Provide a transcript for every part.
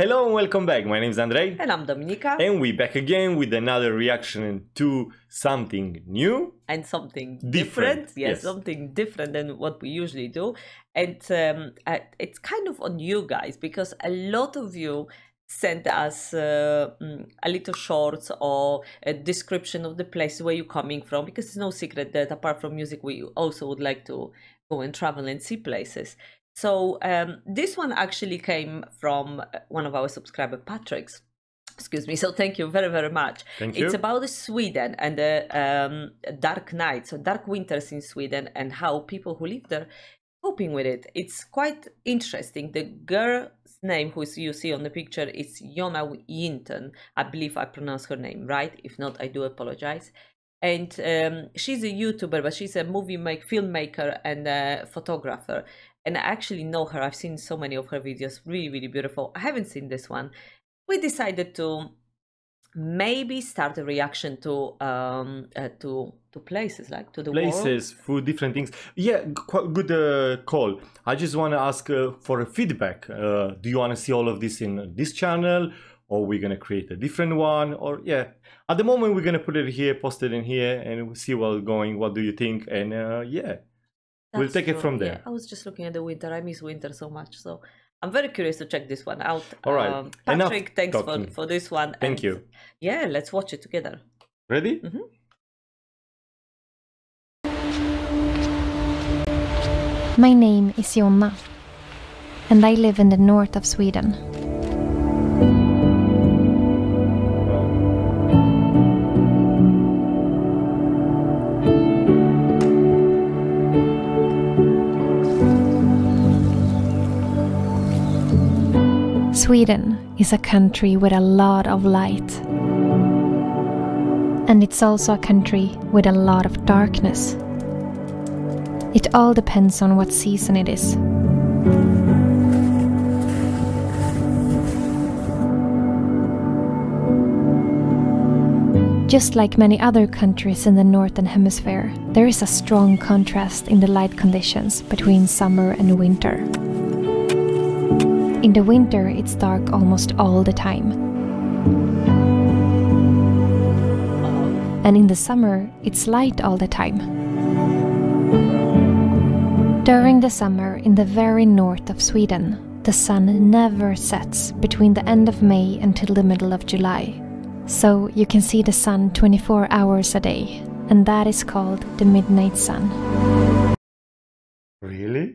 Hello and welcome back. My name is Andrei. And I'm Dominika. And we're back again with another reaction to something new. And something different. Yes, something different than what we usually do. And it's kind of on you guys, because a lot of you sent us a little shorts or a description of the place where you're coming from, because it's no secret that apart from music, we also would like to go and travel and see places. So this one actually came from one of our subscriber, Patrick's. Excuse me. So thank you very, very much. Thank you. It's about Sweden and the dark nights, so dark winters in Sweden, and how people who live there coping with it. It's quite interesting. The girl's name, who you see on the picture, is Jonna Jinton. I believe I pronounced her name right. If not, I do apologize. And she's a YouTuber, but she's a filmmaker and a photographer. And I actually know her. I've seen so many of her videos. Really, really beautiful. I haven't seen this one. We decided to maybe start a reaction to places, like to the places, world. Food, different things. Yeah, quite good call. I just want to ask for a feedback. Do you want to see all of this in this channel? Or we're going to create a different one? Or yeah, at the moment, we're going to put it here, post it in here, and we'll see what's going. What do you think? And yeah. That's we'll take true. It from there. Yeah, I was just looking at the winter. I miss winter so much, so I'm very curious to check this one out. All right, Patrick, thanks for this one. Thank you. Yeah, let's watch it together. Ready? Mm-hmm. My name is Jonna, and I live in the north of Sweden. Sweden is a country with a lot of light. And it's also a country with a lot of darkness. It all depends on what season it is. Just like many other countries in the Northern Hemisphere, there is a strong contrast in the light conditions between summer and winter. In the winter, it's dark almost all the time. And in the summer, it's light all the time. During the summer, in the very north of Sweden, the sun never sets between the end of May until the middle of July. So you can see the sun 24 hours a day, and that is called the midnight sun. Really?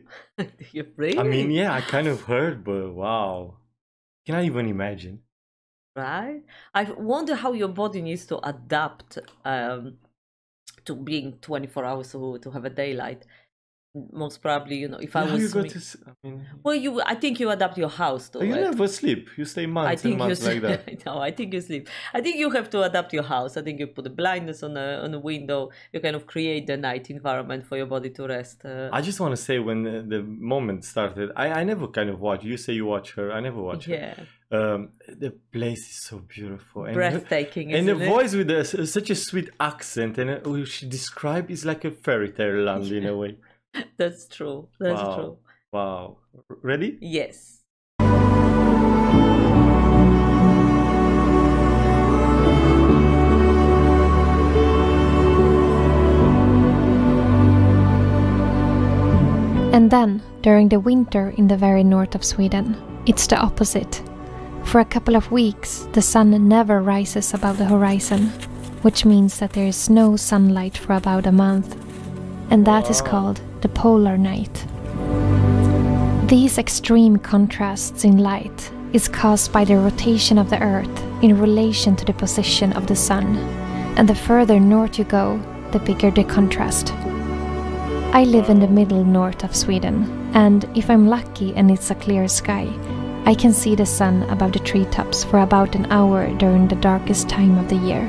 Really? I mean, yeah, I kind of heard, but wow. Can I even imagine? Right? I wonder how your body needs to adapt to being 24 hours to have a daylight. Most probably, you know, if I was... You got to, I mean, well, I think you adapt your house to You never sleep. You stay months and months like that. No, I think you sleep. I think you have to adapt your house. I think you put the blindness on a window. You kind of create the night environment for your body to rest. I just want to say, when the moment started, I never kind of watch. You say you watch her. I never watch her. The place is so beautiful and breathtaking, and the voice with such a sweet accent, and which she described is like a fairy tale land in a way. That's true. That's true. Wow. Ready? Yes. And then, during the winter in the very north of Sweden, it's the opposite. For a couple of weeks, the sun never rises above the horizon, which means that there is no sunlight for about a month. And that is called the polar night. These extreme contrasts in light is caused by the rotation of the Earth in relation to the position of the sun. And the further north you go, the bigger the contrast. I live in the middle north of Sweden, and if I'm lucky and it's a clear sky, I can see the sun above the treetops for about an hour during the darkest time of the year.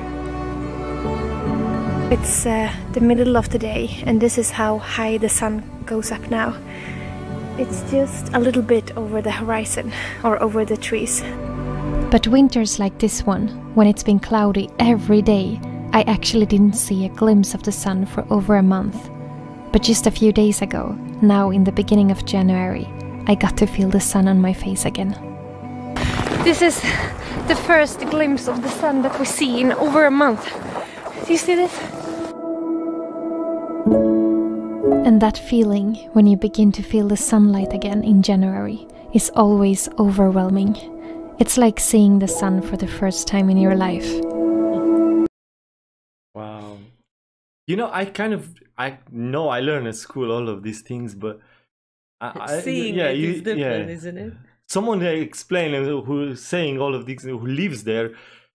It's the middle of the day, and this is how high the sun goes up now. It's just a little bit over the horizon, or over the trees. But winters like this one, when it's been cloudy every day, I actually didn't see a glimpse of the sun for over a month. But just a few days ago, now in the beginning of January, I got to feel the sun on my face again. This is the first glimpse of the sun that we see in over a month. Do you see this? And that feeling, when you begin to feel the sunlight again in January, is always overwhelming. It's like seeing the sun for the first time in your life. Wow. You know, I learned at school all of these things, but seeing it is different, isn't it? Someone explained who's saying all of these, who lives there,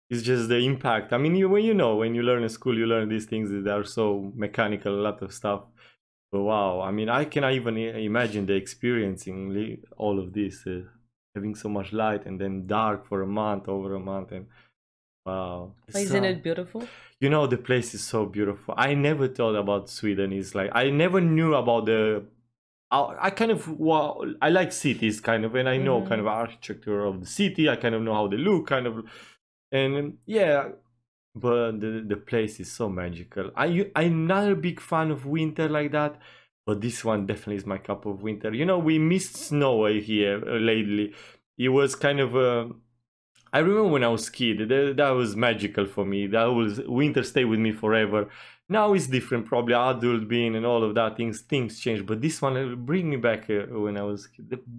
is just the impact. I mean, when you learn in school, you learn these things that are so mechanical, a lot of stuff. But wow, I mean, I cannot even imagine the experiencing all of this, having so much light and then dark for a month, over a month, and wow. Isn't it beautiful? You know, the place is so beautiful. I never thought about Sweden. It's like I never knew about the. I like cities kind of, and I know kind of architecture of the city. I kind of know how they look, kind of, and yeah, but the place is so magical. I'm not a big fan of winter like that, but this one definitely is my cup of winter. You know, we missed snow here lately. It was kind of I remember when I was a kid, that was magical for me. That was winter, stay with me forever. Now it's different, probably adult being and all of that, things change. But this one bring me back when I was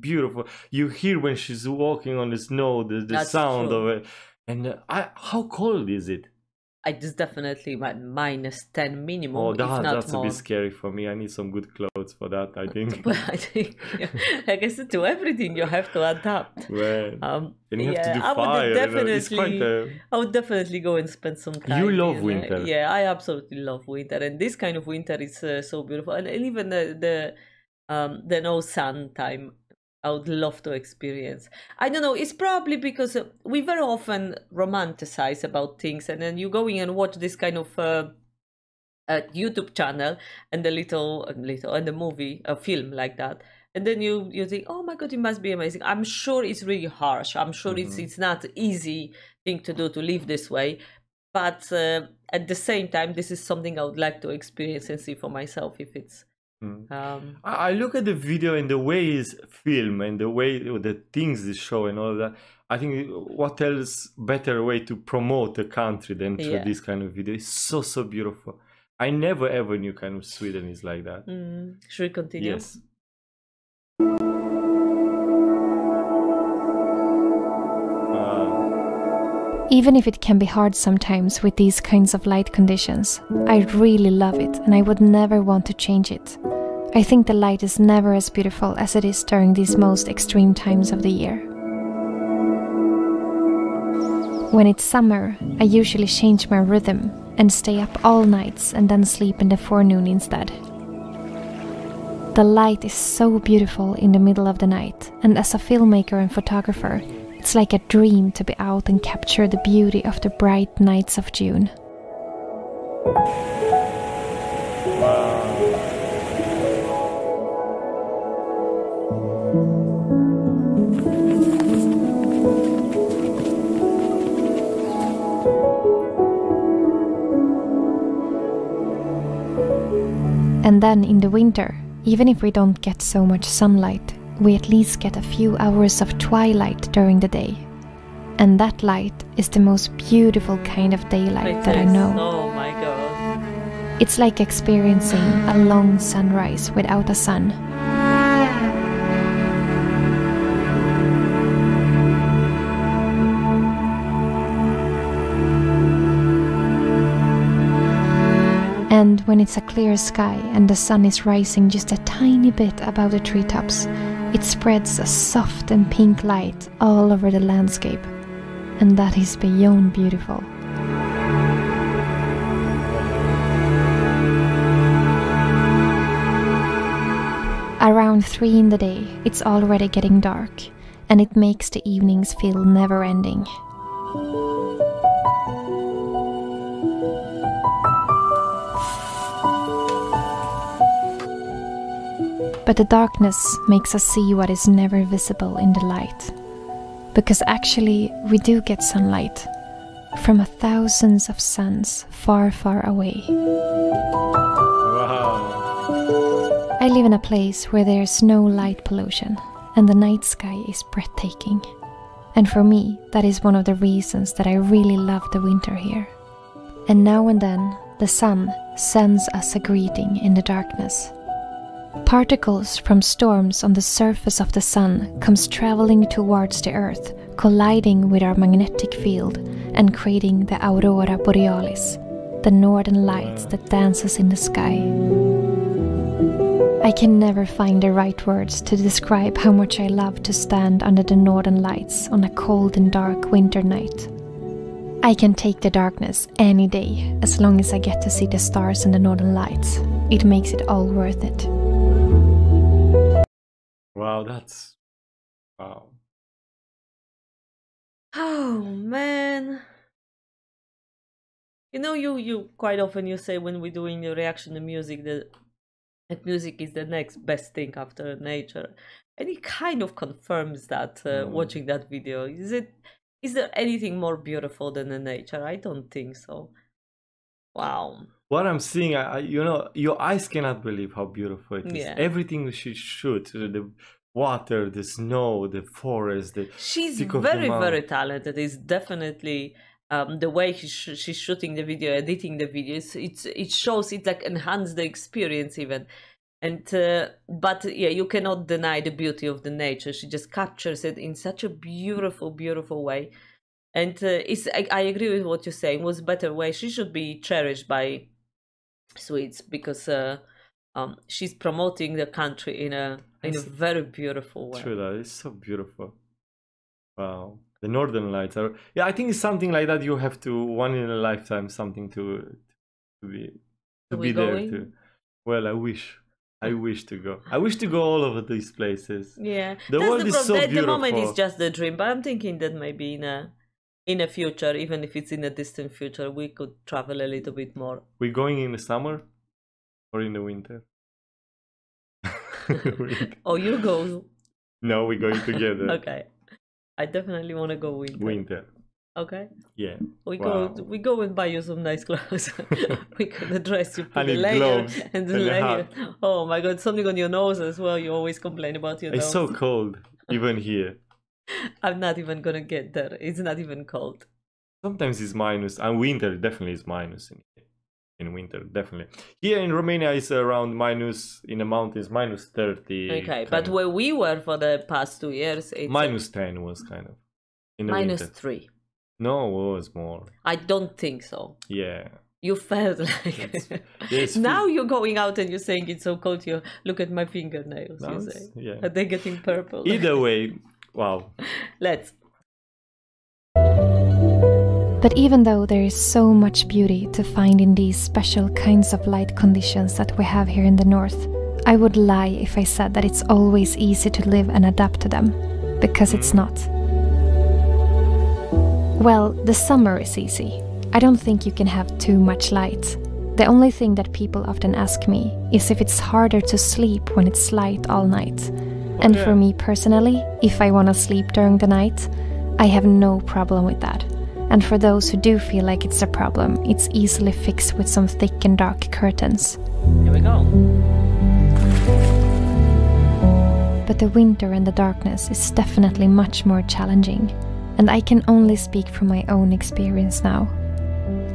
beautiful. You hear when she's walking on the snow, the sound true. Of it. And how cold is it? It is definitely -10 minimum. Oh, that's more. A bit scary for me. I need some good clothes for that, I think. But I think, yeah, like I said, to everything you have to adapt. Well, and you have to do fire. I would definitely go and spend some time. You love winter. Yeah, I absolutely love winter, and this kind of winter is so beautiful. And even the no sun time, I would love to experience. I don't know, it's probably because we very often romanticize about things, and then you go in and watch this kind of YouTube channel and the movie, a film like that, and then you think, oh my god, it must be amazing. I'm sure it's really harsh. I'm sure it's not easy thing to do to live this way, but at the same time, this is something I would like to experience and see for myself if it's. I look at the video and the way it's filmed and the way the things they show and all that. I think what else better way to promote a country than through this kind of video. It's so beautiful. I never ever knew kind of Sweden is like that. Should we continue? Yes. Even if it can be hard sometimes with these kinds of light conditions, I really love it and I would never want to change it. I think the light is never as beautiful as it is during these most extreme times of the year. When it's summer, I usually change my rhythm and stay up all nights and then sleep in the forenoon instead. The light is so beautiful in the middle of the night, and as a filmmaker and photographer, it's like a dream to be out and capture the beauty of the bright nights of June. And then in the winter, even if we don't get so much sunlight, we at least get a few hours of twilight during the day. And that light is the most beautiful kind of daylight that I know. Oh my god. It's like experiencing a long sunrise without a sun. And when it's a clear sky and the sun is rising just a tiny bit above the treetops, it spreads a soft and pink light all over the landscape, and that is beyond beautiful. Around 3 in the day, it's already getting dark, and it makes the evenings feel never-ending. But the darkness makes us see what is never visible in the light. Because actually, we do get sunlight from thousands of suns far, far away. Wow. I live in a place where there's no light pollution, and the night sky is breathtaking. And for me, that is one of the reasons that I really love the winter here. And now and then, the sun sends us a greeting in the darkness. Particles from storms on the surface of the sun comes traveling towards the earth, colliding with our magnetic field and creating the aurora borealis, the northern lights that dances in the sky. I can never find the right words to describe how much I love to stand under the northern lights on a cold and dark winter night. I can take the darkness any day, as long as I get to see the stars and the northern lights. It makes it all worth it. Wow, that's... wow. Oh, man. You know, you quite often you say when we're doing the reaction to music that music is the next best thing after nature. And it kind of confirms that watching that video. Is there anything more beautiful than the nature? I don't think so. Wow. What I'm seeing, you know, your eyes cannot believe how beautiful it is. Yeah. Everything she shoots, the water, the snow, the forest, the... She's very, very talented. It's definitely the way she's shooting the video, editing the videos. It shows, it like enhances the experience even. And but yeah, you cannot deny the beauty of the nature. She just captures it in such a beautiful, beautiful way. And I agree with what you're saying. It was a better way. She should be cherished by Swedes because she's promoting the country in a very beautiful way. True, that is so beautiful. Wow, the northern lights are. Yeah, I think it's something like that. You have to one in a lifetime something to be there too. Well, I wish. I wish to go. I wish to go all over these places. Yeah, the world is so beautiful. The moment is just a dream, but I'm thinking that maybe in a future, even if it's in a distant future, we could travel a little bit more. We're going in the summer or in the winter? Oh, you go. No, we're going together. Okay, I definitely want to go winter. Winter. Okay. Yeah. We go and buy you some nice clothes. We can dress you pretty layer and the layer. Oh my God, something on your nose as well. You always complain about your nose. It's so cold, even here. I'm not even gonna get there. It's not even cold. Sometimes it's minus, and winter definitely is minus in winter, definitely. Here in Romania it's around minus, in the mountains, minus 30. Okay, but where we were for the past 2 years, it's minus 10 was kind of in the minus winter. 3. No, it was more. I don't think so. Yeah. You felt like it. Yes, now you're going out and you're saying it's so cold. You look at my fingernails, you say. Yeah. Are they getting purple? Either way, wow. Let's. But even though there is so much beauty to find in these special kinds of light conditions that we have here in the north, I would lie if I said that it's always easy to live and adapt to them, because it's not. Well, the summer is easy. I don't think you can have too much light. The only thing that people often ask me is if it's harder to sleep when it's light all night. And for me personally, if I want to sleep during the night, I have no problem with that. And for those who do feel like it's a problem, it's easily fixed with some thick and dark curtains. Here we go. But the winter and the darkness is definitely much more challenging. And I can only speak from my own experience now.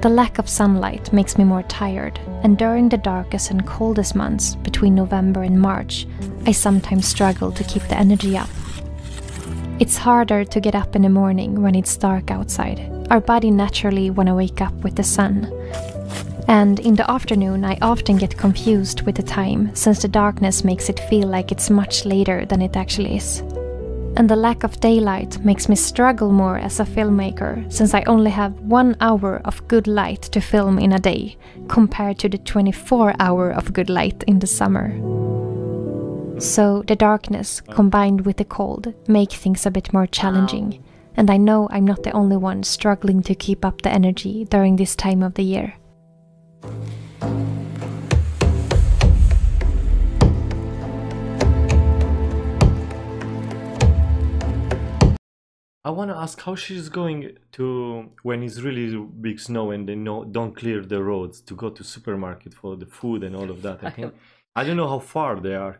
The lack of sunlight makes me more tired, and during the darkest and coldest months, between November and March, I sometimes struggle to keep the energy up. It's harder to get up in the morning when it's dark outside. Our body naturally wants to wake up with the sun. And in the afternoon, I often get confused with the time, since the darkness makes it feel like it's much later than it actually is. And the lack of daylight makes me struggle more as a filmmaker, since I only have 1 hour of good light to film in a day, compared to the 24-hour of good light in the summer. So the darkness, combined with the cold, make things a bit more challenging. Wow. And I know I'm not the only one struggling to keep up the energy during this time of the year. I want to ask how she's going to, when it's really big snow and they don't clear the roads, to go to supermarket for the food and all of that. I don't know how far they are.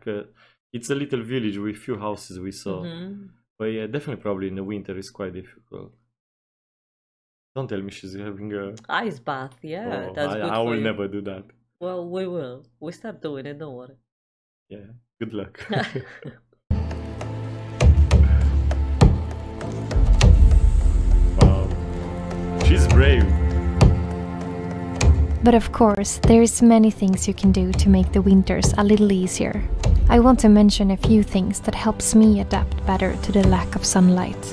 It's a little village with few houses we saw. Mm-hmm. But yeah, definitely probably in the winter is quite difficult. Don't tell me she's having a... ice bath, yeah. Oh, that's good I will never do that. Well, we will. We start doing it, don't worry. Yeah, good luck. Wow. She's brave. But of course, there's many things you can do to make the winters a little easier. I want to mention a few things that helps me adapt better to the lack of sunlight.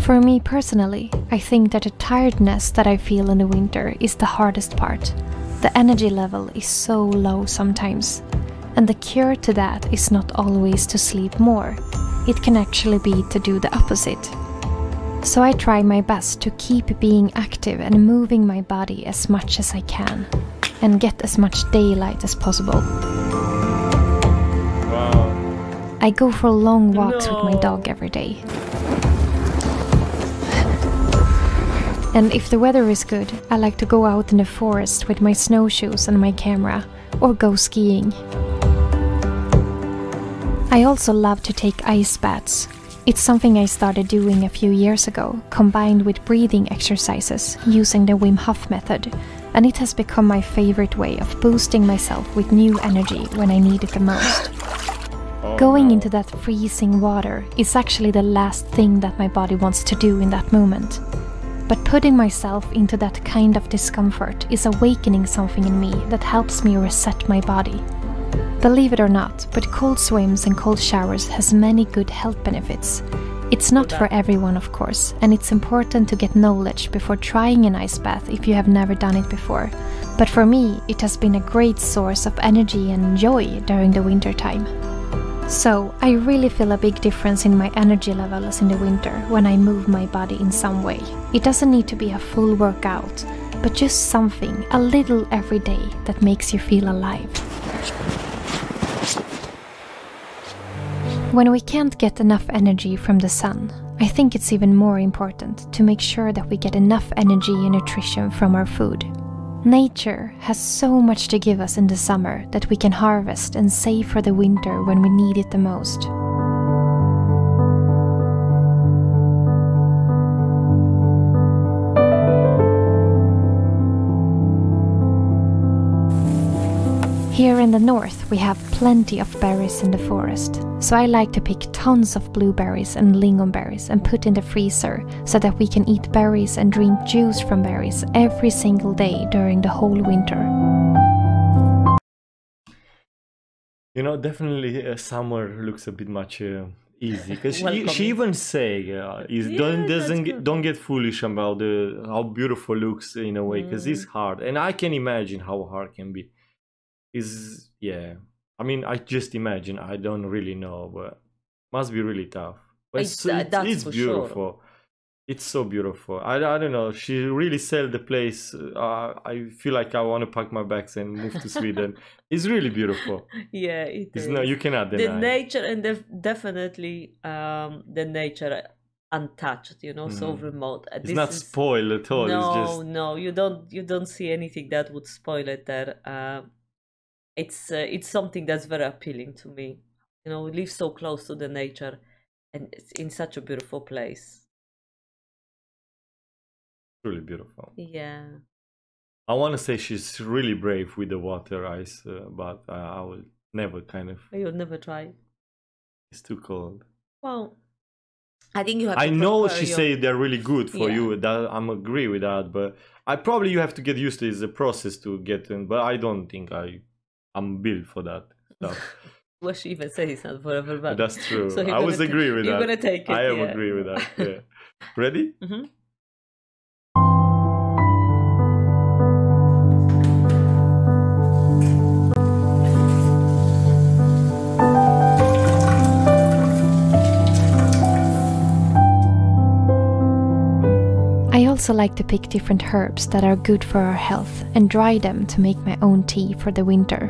For me personally, I think that the tiredness that I feel in the winter is the hardest part. The energy level is so low sometimes. And the cure to that is not always to sleep more. It can actually be to do the opposite. So I try my best to keep being active and moving my body as much as I can, and get as much daylight as possible. Wow. I go for long walks with my dog every day. And if the weather is good, I like to go out in the forest with my snowshoes and my camera, or go skiing. I also love to take ice baths. It's something I started doing a few years ago, combined with breathing exercises using the Wim Hof method, and it has become my favorite way of boosting myself with new energy when I need it the most. Going into that freezing water is actually the last thing that my body wants to do in that moment. But putting myself into that kind of discomfort is awakening something in me that helps me reset my body. Believe it or not, but cold swims and cold showers has many good health benefits. It's not for everyone, of course, and it's important to get knowledge before trying an ice bath if you have never done it before. But for me, it has been a great source of energy and joy during the winter time. So, I really feel a big difference in my energy levels in the winter when I move my body in some way. It doesn't need to be a full workout, but just something, a little every day, that makes you feel alive. When we can't get enough energy from the sun, I think it's even more important to make sure that we get enough energy and nutrition from our food. Nature has so much to give us in the summer that we can harvest and save for the winter when we need it the most. Here in the north we have plenty of berries in the forest, so I like to pick tons of blueberries and lingonberries and put in the freezer so that we can eat berries and drink juice from berries every single day during the whole winter. You know, definitely summer looks a bit much easy, because she even say, don't get foolish about how beautiful looks in a way, because it's hard, and I can imagine how hard it can be. Yeah, I mean, I just imagine, I don't really know, but must be really tough. But it's beautiful. Sure. It's so beautiful. I don't know, she really sold the place. I feel like I want to pack my bags and move to Sweden. It's really beautiful. Yeah, it is. No, you cannot deny. The nature, and definitely the nature untouched, you know, so remote. It's not spoiled at all. No, it's just... no, you don't see anything that would spoil it there. It's something that's very appealing to me. You know, we live so close to the nature, and it's in such a beautiful place. Really beautiful. Yeah. I want to say she's really brave with the water ice, but I will never kind of... You'll never try? It's too cold. Well, I think you have to... I know she say they're really good for you. That I'm agree with that, but I probably you have to get used to it. It's a process to get in, but I don't think I'm built for that stuff. Well, she even says it's not for everybody. That's true. So I always agree with that. You're going to take it. I agree with that. Yeah. Ready? Mm-hmm. I also like to pick different herbs that are good for our health and dry them to make my own tea for the winter.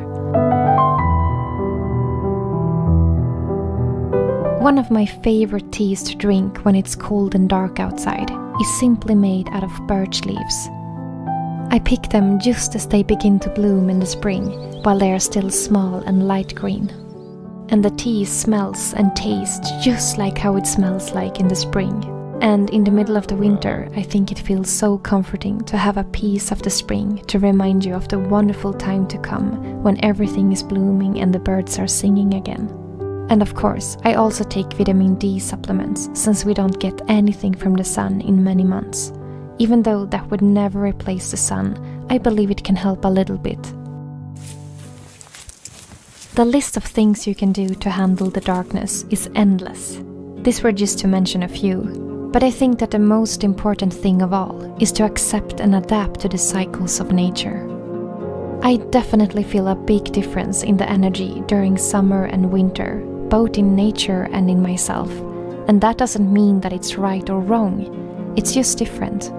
One of my favorite teas to drink when it's cold and dark outside is simply made out of birch leaves. I pick them just as they begin to bloom in the spring, while they are still small and light green. and the tea smells and tastes just like how it smells like in the spring. And in the middle of the winter, I think it feels so comforting to have a piece of the spring to remind you of the wonderful time to come when everything is blooming and the birds are singing again. And of course, I also take vitamin D supplements since we don't get anything from the sun in many months. Even though that would never replace the sun, I believe it can help a little bit. The list of things you can do to handle the darkness is endless. These were just to mention a few. But I think that the most important thing of all is to accept and adapt to the cycles of nature. I definitely feel a big difference in the energy during summer and winter, both in nature and in myself. And that doesn't mean that it's right or wrong, it's just different.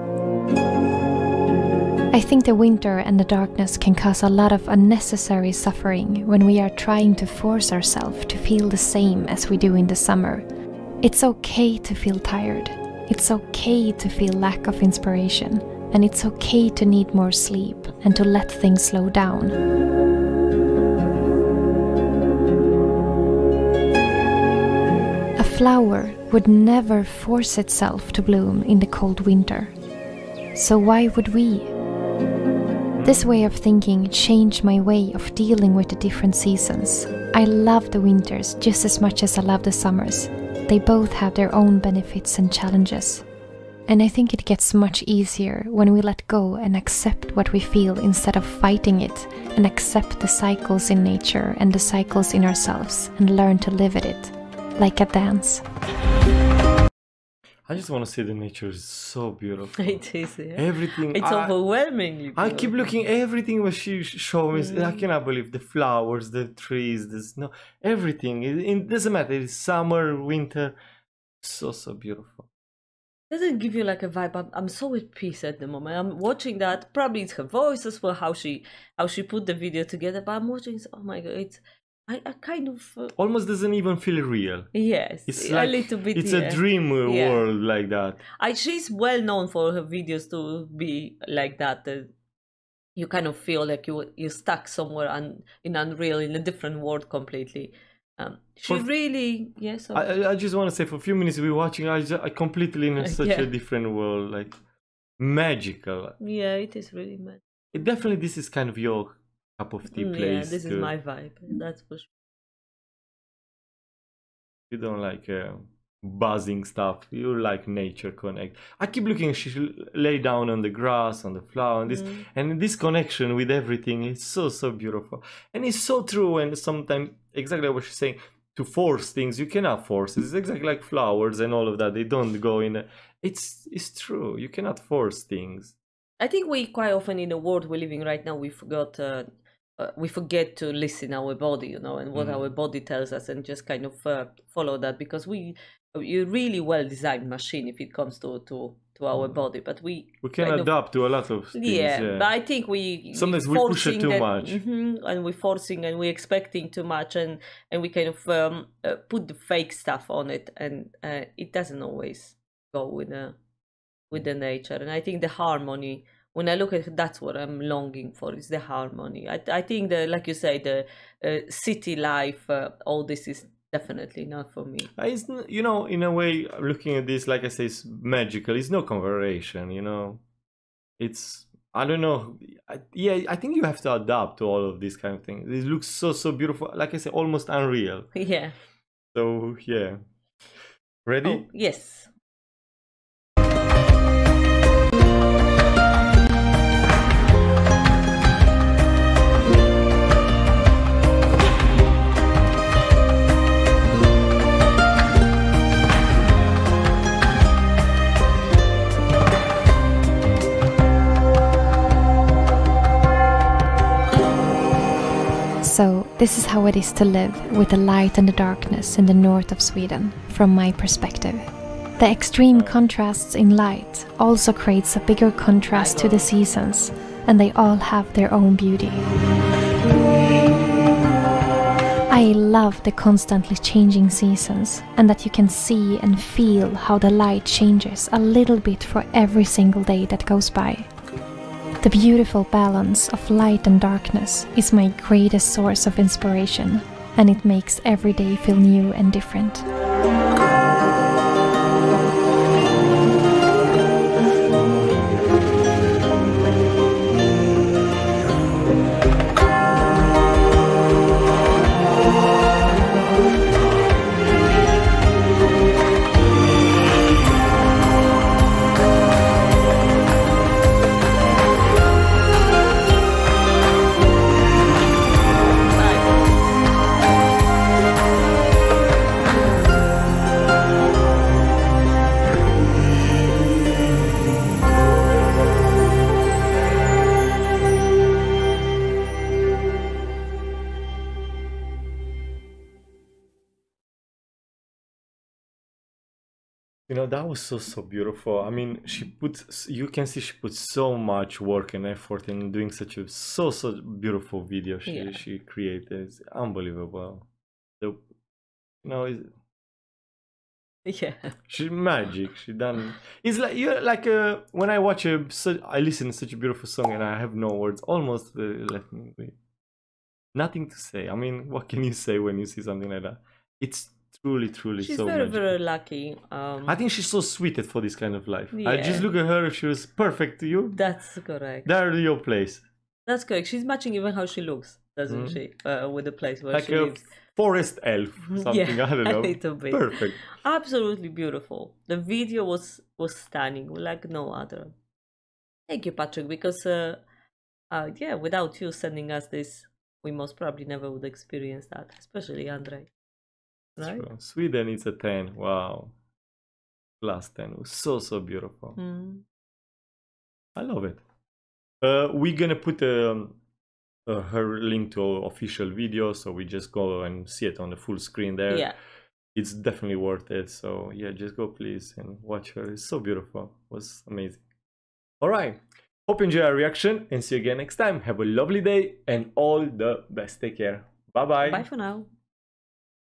I think the winter and the darkness can cause a lot of unnecessary suffering when we are trying to force ourselves to feel the same as we do in the summer. It's okay to feel tired. It's okay to feel lack of inspiration, and it's okay to need more sleep and to let things slow down. A flower would never force itself to bloom in the cold winter. So why would we? This way of thinking changed my way of dealing with the different seasons. I love the winters just as much as I love the summers. They both have their own benefits and challenges. And I think it gets much easier when we let go and accept what we feel instead of fighting it, and accept the cycles in nature and the cycles in ourselves and learn to live with it, like a dance. I just want to say the nature is so beautiful. It is, yeah. Everything. It's overwhelmingly beautiful. I keep looking everything what she shows me. I cannot believe the flowers, the trees, the snow, everything. It doesn't matter. It's summer, winter. So beautiful. Does it give you like a vibe? I'm so at peace at the moment. I'm watching that. Probably it's her voice as well, how she put the video together. But I'm watching. Oh my god, it's. I kind of almost doesn't even feel real. Yes, it's like, a little bit. It's a dream world like that. She's well known for her videos to be like that. You kind of feel like you're stuck somewhere in a different world completely. I just want to say, for a few minutes we were watching. I completely in such a different world, like magical. Yeah, it is really magical. Definitely, this is kind of your cup of tea place. Yeah, this is my vibe, that's for sure. You don't like buzzing stuff, you like nature connect. I keep looking, she lay down on the grass, on the flower, and this connection with everything is so beautiful. And it's so true, and sometimes, exactly what she's saying, to force things, you cannot force. It's exactly like flowers and all of that, they don't go in. It's true, you cannot force things. I think we quite often in the world we're living right now, we forget to listen our body, you know, and what our body tells us, and just kind of follow that, because you're really well designed machine if it comes to our body, but we can adapt to a lot of things. Yeah, but I think sometimes we push it too much, and we're forcing and we're expecting too much, and we kind of put the fake stuff on it, and it doesn't always go with the nature. And I think the harmony, when I look at it, that's what I'm longing for, is the harmony. I think that, like you say, the city life, all this is definitely not for me. It's, you know, in a way, looking at this, like I say, it's magical. It's no conversation, you know. It's, I don't know. I think you have to adapt to all of these kind of things. It looks so beautiful. Like I say, almost unreal. Yeah. So, yeah. Ready? Oh, yes. So, this is how it is to live with the light and the darkness in the north of Sweden, from my perspective. The extreme contrasts in light also creates a bigger contrast to the seasons, and they all have their own beauty. I love the constantly changing seasons, and that you can see and feel how the light changes a little bit for every single day that goes by. The beautiful balance of light and darkness is my greatest source of inspiration, and it makes every day feel new and different. You know, that was so beautiful. I mean, you can see she put so much work and effort in doing such a so beautiful video she created. It's unbelievable. So, you know, she's magic. She done. It's like you're like when I watch I listen to such a beautiful song and I have no words. Almost left me with nothing to say. I mean, what can you say when you see something like that? It's truly she's so very magical. Very lucky. I think she's so suited for this kind of life. I just look at her. If she was perfect to you, that's correct, that's your place. That's correct. She's matching even how she looks, doesn't she, with the place where like she lives. Forest elf something. I don't know, a little bit. Perfect. Absolutely beautiful. The video was stunning, like no other. Thank you, Patrick, because yeah, without you sending us this, we most probably never would experience that, especially Andrei. Right? Sweden is a 10. Wow, +10. It was so beautiful. I love it. We're gonna put her link to our official video, so we just go and see it on the full screen there. Yeah, it's definitely worth it. So yeah, just go please and watch her. It's so beautiful. It was amazing. All right, hope you enjoy our reaction and see you again next time. Have a lovely day and all the best. Take care. Bye bye. Bye for now.